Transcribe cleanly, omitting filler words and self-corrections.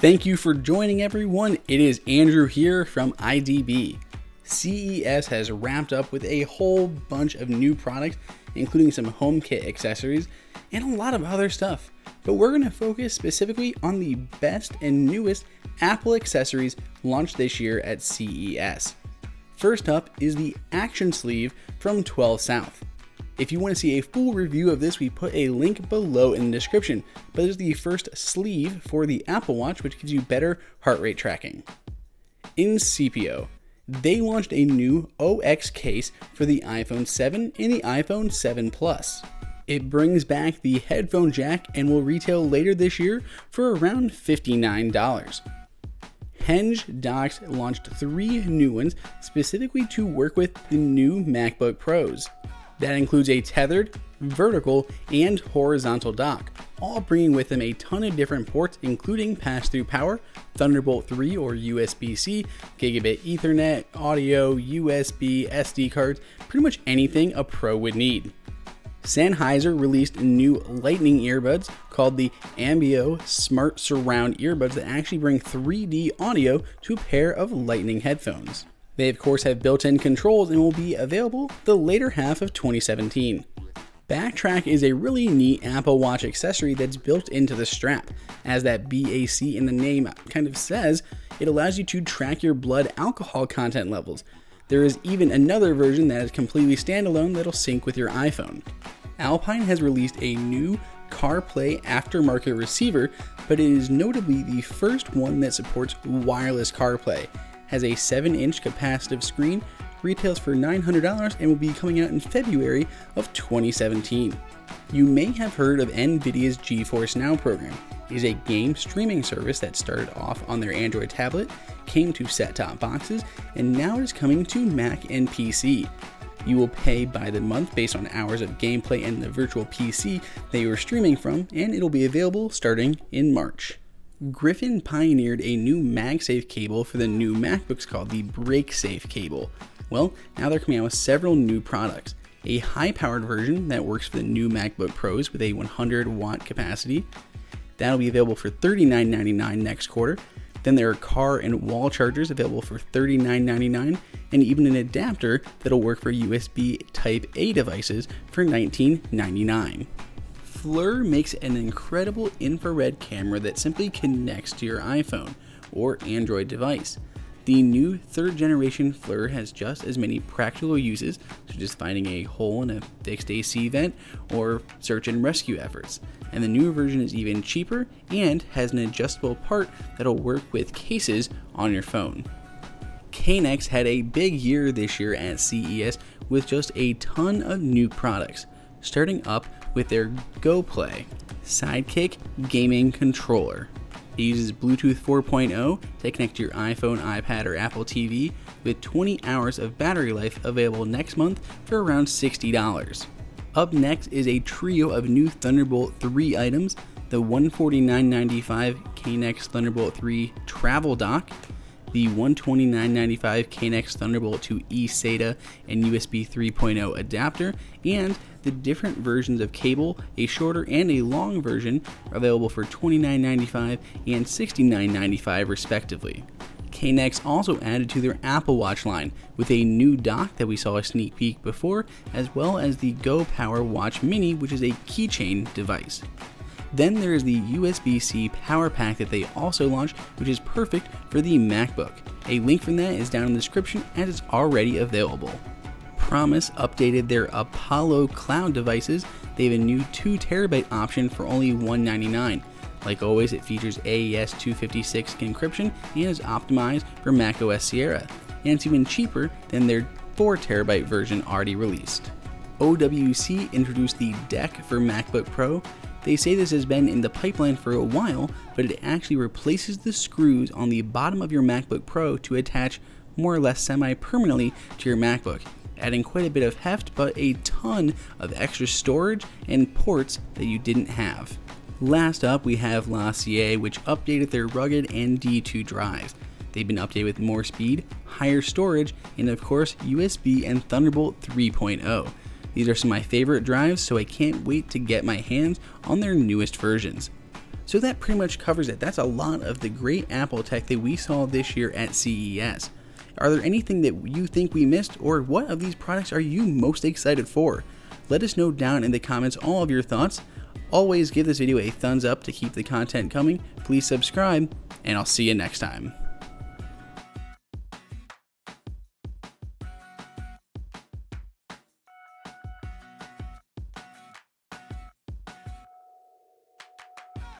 Thank you for joining everyone. It is Andrew here from IDB. CES has wrapped up with a whole bunch of new products, including some HomeKit accessories and a lot of other stuff. But we're gonna focus specifically on the best and newest Apple accessories launched this year at CES. First up is the Action Sleeve from 12 South. If you want to see a full review of this, we put a link below in the description, but this is the first sleeve for the Apple Watch, which gives you better heart rate tracking. Incipio. They launched a new OX case for the iPhone 7 and the iPhone 7 Plus. It brings back the headphone jack and will retail later this year for around $59. Henge Docks launched 3 new ones specifically to work with the new MacBook Pros. That includes a tethered, vertical, and horizontal dock, all bringing with them a ton of different ports, including pass-through power, Thunderbolt 3 or USB-C, Gigabit Ethernet, audio, USB, SD cards, pretty much anything a pro would need. Sennheiser released new lightning earbuds called the Ambeo Smart Surround Earbuds that actually bring 3D audio to a pair of lightning headphones. They of course have built-in controls and will be available the later half of 2017. BACtrack is a really neat Apple Watch accessory that's built into the strap. As that BAC in the name kind of says, it allows you to track your blood alcohol content levels. There is even another version that is completely standalone that'll sync with your iPhone. Alpine has released a new CarPlay aftermarket receiver, but it is notably the first one that supports wireless CarPlay. Has a 7-inch capacitive screen, retails for $900 and will be coming out in February of 2017. You may have heard of NVIDIA's GeForce Now program. It is a game streaming service that started off on their Android tablet, came to set-top boxes, and now is coming to Mac and PC. You will pay by the month based on hours of gameplay and the virtual PC that you are streaming from, and it'll be available starting in March. Griffin pioneered a new MagSafe cable for the new MacBooks called the Breaksafe cable. Well, now they're coming out with several new products. A high-powered version that works for the new MacBook Pros with a 100-watt capacity. That'll be available for $39.99 next quarter. Then there are car and wall chargers available for $39.99, and even an adapter that'll work for USB Type-A devices for $19.99. FLIR makes an incredible infrared camera that simply connects to your iPhone or Android device. The new 3rd generation FLIR has just as many practical uses, such as finding a hole in a fixed AC vent or search and rescue efforts. And the newer version is even cheaper and has an adjustable part that'll work with cases on your phone. KNX had a big year this year at CES with just a ton of new products, starting up with their GoPlay Sidekick gaming controller. It uses Bluetooth 4.0 to connect to your iPhone, iPad, or Apple TV with 20 hours of battery life available next month for around $60. Up next is a trio of new Thunderbolt 3 items, the $149.95 KNX Thunderbolt 3 Travel Dock, the $129.95 KNX Thunderbolt 2 eSATA and USB 3.0 adapter, and the different versions of cable, a shorter and a long version, available for $29.95 and $69.95 respectively. KNX also added to their Apple Watch line with a new dock that we saw a sneak peek before, as well as the Go Power Watch Mini, which is a keychain device. Then there is the USB-C power pack that they also launched, which is perfect for the MacBook. A link from that is down in the description as it's already available. Promise updated their Apollo Cloud devices. They have a new 2TB option for only $199. Like always, it features AES-256 encryption and is optimized for macOS Sierra. And it's even cheaper than their 4TB version already released. OWC introduced the Deck for MacBook Pro. They say this has been in the pipeline for a while, but it actually replaces the screws on the bottom of your MacBook Pro to attach more or less semi-permanently to your MacBook, adding quite a bit of heft but a ton of extra storage and ports that you didn't have. Last up we have LaCie, which updated their rugged and D2 drives. They've been updated with more speed, higher storage, and of course USB and Thunderbolt 3.0. These are some of my favorite drives, so I can't wait to get my hands on their newest versions. So that pretty much covers it. That's a lot of the great Apple tech that we saw this year at CES. Are there anything that you think we missed, or what of these products are you most excited for? Let us know down in the comments all of your thoughts. Always give this video a thumbs up to keep the content coming. Please subscribe, and I'll see you next time.